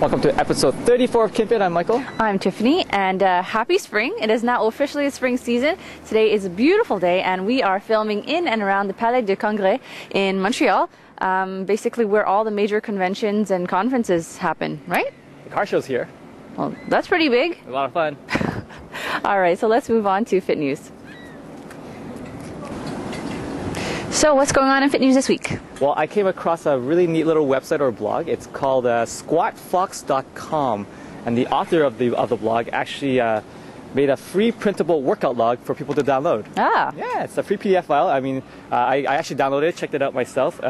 Welcome to episode 34 of KinFit. I'm Michael. I'm Tiffany, and happy spring. It is now officially spring season. Today is a beautiful day, and we are filming in and around the Palais du Congrès in Montreal, basically where all the major conventions and conferences happen, right? The car show's here. Well, that's pretty big. A lot of fun. All right, so let's move on to Fit News. So what's going on in Fit News this week? Well, I came across a really neat little website or blog. It's called squatfox.com, and the author of the blog actually made a free printable workout log for people to download. Ah. Yeah, it's a free PDF file. I mean, I actually downloaded it, checked it out myself.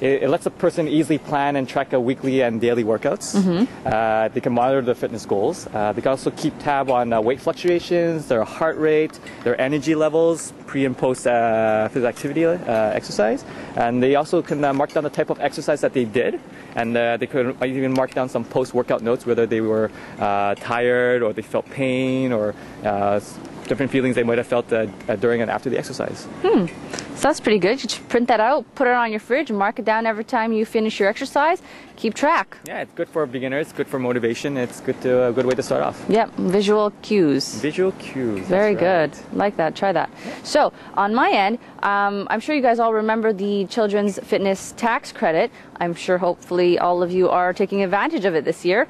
It lets a person easily plan and track a weekly and daily workouts. Mm-hmm. They can monitor their fitness goals. They can also keep tab on weight fluctuations, their heart rate, their energy levels, pre and post physical activity exercise. And they also can mark down the type of exercise that they did. And they could even mark down some post-workout notes, whether they were tired or they felt pain or different feelings they might have felt during and after the exercise. Hmm. So that's pretty good. You should print that out, put it on your fridge, mark it down every time you finish your exercise. Keep track. Yeah, it's good for beginners. It's good for motivation. It's good to a good way to start off. Yep, visual cues. Visual cues. Very good. Right. Like that. Try that. So on my end, I'm sure you guys all remember the Children's Fitness Tax Credit. I'm sure hopefully all of you are taking advantage of it this year.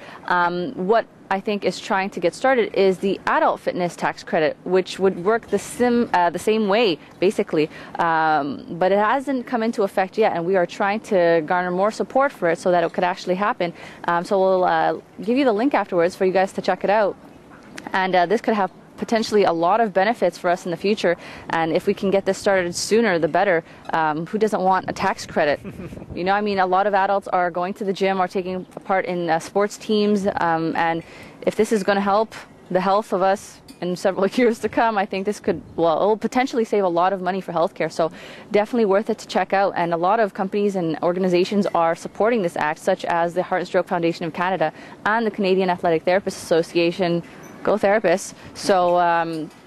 What I think is trying to get started is the adult fitness tax credit, which would work the same way, basically. But it hasn't come into effect yet, and we are trying to garner more support for it so that it could actually happen. So we'll give you the link afterwards for you guys to check it out. And this could have potentially a lot of benefits for us in the future, and if we can get this started sooner the better. Who doesn't want a tax credit? You know, I mean, a lot of adults are going to the gym or taking part in sports teams, and if this is going to help the health of us in several years to come, I think this could, well, it'll potentially save a lot of money for healthcare. So definitely worth it to check out. And a lot of companies and organizations are supporting this act, such as the Heart and Stroke Foundation of Canada and the Canadian Athletic Therapists Association. Go therapists. So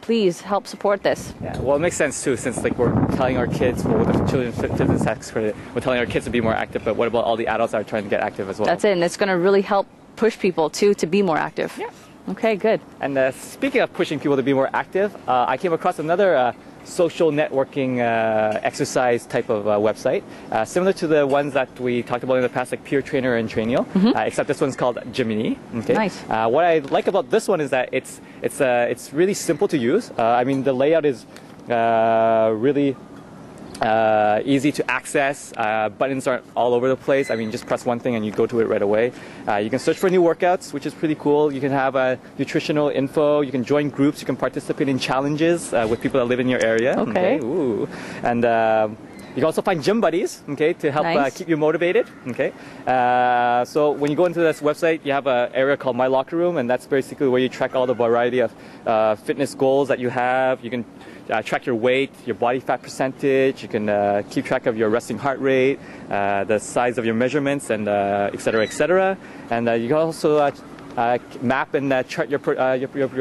please help support this. Yeah, well, it makes sense too, since like we're telling our kids, well, with the Children's Fitness Tax Credit, we're telling our kids to be more active, but what about all the adults that are trying to get active as well? That's it, and it's going to really help push people too to be more active. Yeah. Okay, good. And speaking of pushing people to be more active, I came across another social networking exercise type of website, similar to the ones that we talked about in the past, like Peer Trainer and Trainio, mm-hmm. Except this one's called Gyminee. Okay. Nice. What I like about this one is that it's really simple to use. I mean, the layout is really easy to access. Buttons aren't all over the place. I mean, just press one thing and you go to it right away. You can search for new workouts, which is pretty cool. You can have nutritional info. You can join groups. You can participate in challenges with people that live in your area. Okay. Ooh. And you can also find gym buddies, okay, to help nice. Keep you motivated. Okay. So when you go into this website, you have an area called My Locker Room, and that's basically where you track all the variety of fitness goals that you have. You can track your weight, your body fat percentage. You can keep track of your resting heart rate, the size of your measurements, and et cetera, and you can also map and chart your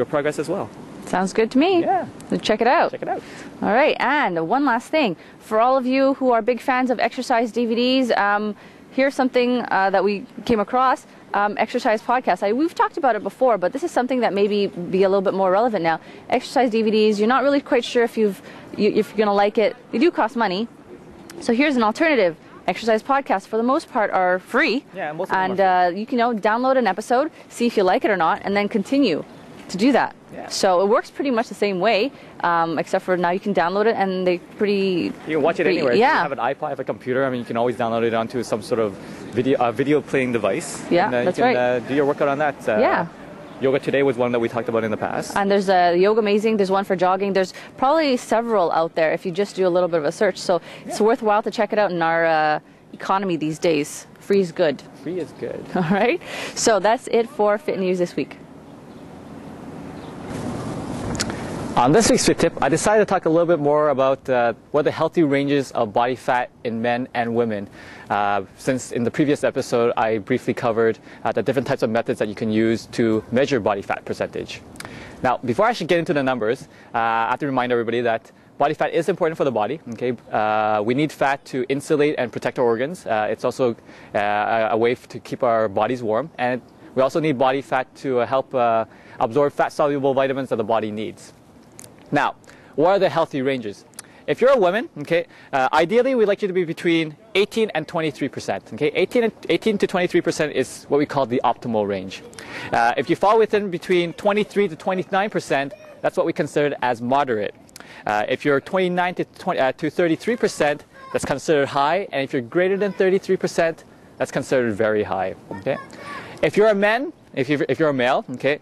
progress as well. Sounds good to me. Yeah. Check it out. Check it out. All right, and one last thing for all of you who are big fans of exercise DVDs. Here's something that we came across. Exercise podcast. We've talked about it before, but this is something that maybe be a little bit more relevant now. Exercise DVDs, you're not really quite sure if you're going to like it. They do cost money. So here's an alternative. Exercise podcasts, for the most part, are free. Yeah, most of them are free. You can download an episode, see if you like it or not, and then continue to do that. Yeah. So it works pretty much the same way, except for now you can download it and they You can watch it anywhere. Yeah. If you have an iPod, have a computer, I mean, you can always download it onto some sort of video playing device. Yeah, and, that's right. You can do your workout on that. Yeah. Yoga Today was one that we talked about in the past. And there's Yoga Amazing, there's one for jogging. There's probably several out there if you just do a little bit of a search. So it's worthwhile to check it out in our economy these days. Free is good. Free is good. All right. So that's it for Fit News this week. On this week's Fit Tip, I decided to talk a little bit more about what are the healthy ranges of body fat in men and women. Since in the previous episode, I briefly covered the different types of methods that you can use to measure body fat percentage. Now, before I actually get into the numbers, I have to remind everybody that Body fat is important for the body. Okay, we need fat to insulate and protect our organs. It's also a way to keep our bodies warm, and we also need body fat to help absorb fat-soluble vitamins that the body needs. Now, what are the healthy ranges? If you're a woman, okay, ideally we'd like you to be between 18% and 23%. Okay, 18 to 23% is what we call the optimal range. If you fall within between 23% to 29%, that's what we consider as moderate. If you're 29 to 33%, that's considered high, and if you're greater than 33%, that's considered very high. Okay, if you're a man, if you're a male, okay.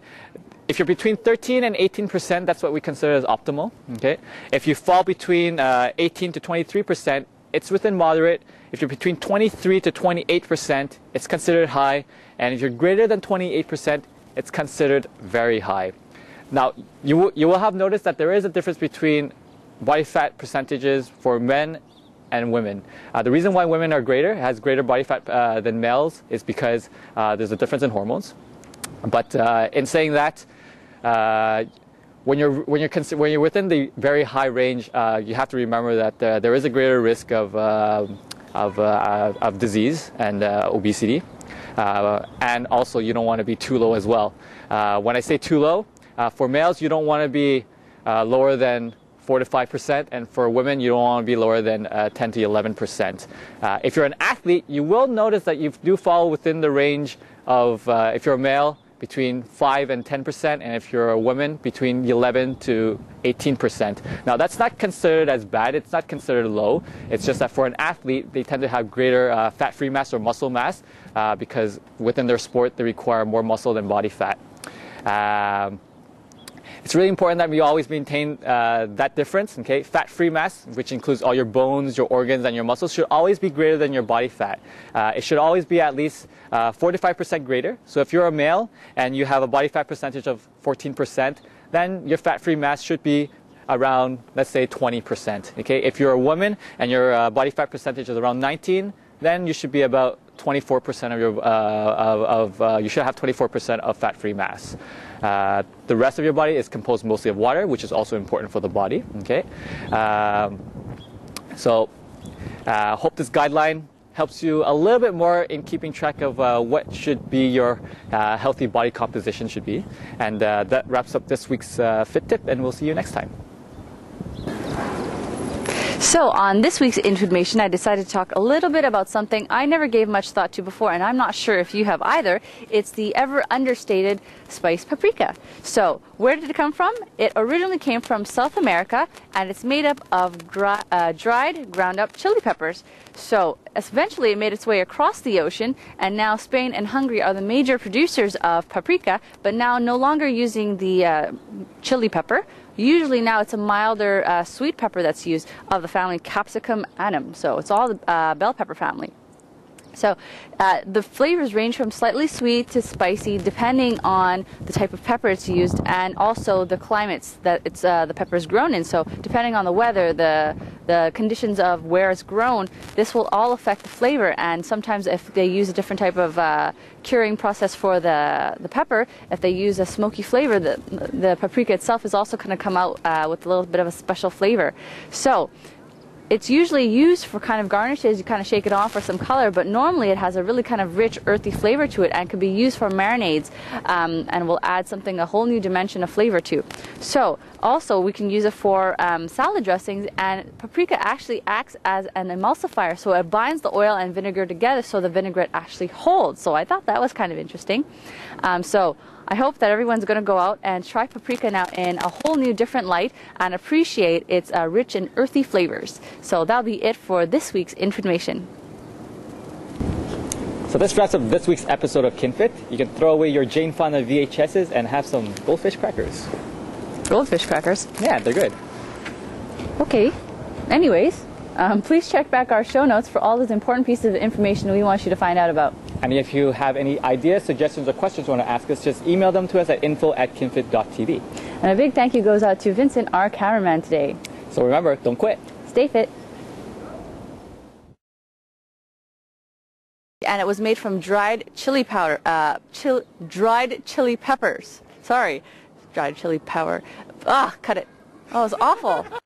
If you're between 13% and 18%, that's what we consider as optimal. Okay. If you fall between 18% to 23%, it's within moderate. If you're between 23% to 28%, it's considered high, and if you're greater than 28%, it's considered very high. Now, you will have noticed that there is a difference between body fat percentages for men and women. The reason why women are has greater body fat than males is because there's a difference in hormones. But in saying that, when you're within the very high range, you have to remember that there is a greater risk of disease and obesity, and also you don't want to be too low as well. When I say too low, for males you don't want to be lower than 4 to 5%, and for women you don't want to be lower than 10 to 11%. If you're an athlete, you will notice that you do fall within the range of if you're a male, between 5% and 10%, and if you're a woman, between 11% to 18%. Now, that's not considered as bad. It's not considered low. It's just that for an athlete, they tend to have greater fat-free mass or muscle mass because within their sport, they require more muscle than body fat. It's really important that we always maintain that difference. Okay, fat-free mass, which includes all your bones, your organs, and your muscles, should always be greater than your body fat. It should always be at least 4 to 5% greater. So if you're a male and you have a body fat percentage of 14%, then your fat-free mass should be around, let's say, 20%. Okay, if you're a woman and your body fat percentage is around 19, then you should be about 24% of your you should have 24% of fat-free mass. The rest of your body is composed mostly of water, which is also important for the body. Okay, so hope this guideline helps you a little bit more in keeping track of what should be your healthy body composition should be. And that wraps up this week's Fit Tip, and we'll see you next time. So on this week's information, I decided to talk a little bit about something I never gave much thought to before, and I'm not sure if you have either. It's the ever understated spiced paprika. So where did it come from? It originally came from South America, and it's made up of dried, ground up chili peppers. So eventually it made its way across the ocean, and now Spain and Hungary are the major producers of paprika, but now no longer using the chili pepper. Usually now it's a milder sweet pepper that's used, of the family Capsicum annuum. So it's all the bell pepper family. So the flavors range from slightly sweet to spicy depending on the type of pepper it's used, and also the climates that it's the pepper is grown in. So depending on the weather, the conditions of where it's grown, this will all affect the flavor. And sometimes if they use a different type of curing process for the pepper, if they use a smoky flavor, the paprika itself is also going to come out with a little bit of a special flavor. So it's usually used for kind of garnishes. You kind of shake it off for some color, but normally it has a really kind of rich, earthy flavor to it, and could be used for marinades, and will add something, a whole new dimension of flavor to. So also we can use it for salad dressings, and paprika actually acts as an emulsifier, so it binds the oil and vinegar together so the vinaigrette actually holds. So I thought that was kind of interesting. So I hope that everyone's going to go out and try paprika now in a whole new different light and appreciate its rich and earthy flavors. So that'll be it for this week's information. So this wraps up this week's episode of KinFit. You can throw away your Jane Fonda VHSs and have some goldfish crackers. Goldfish crackers? Yeah, they're good. Okay. Anyways, please check back our show notes for all those important pieces of information we want you to find out about. And if you have any ideas, suggestions, or questions you want to ask us, just email them to us at info@kinfit.tv. And a big thank you goes out to Vincent, our cameraman today. So remember, don't quit. Stay fit. And it was made from dried chili powder, dried chili peppers. Sorry, dried chili powder. Ah, cut it. Oh, it's awful.